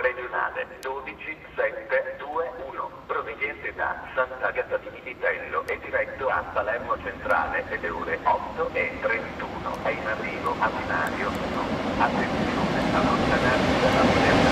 regionale 12721, proveniente da Sant'Agata di Vitello e diretto a Palermo Centrale alle ore 8:31. È in arrivo a binario 1. Attenzione ad allontanarsi dalla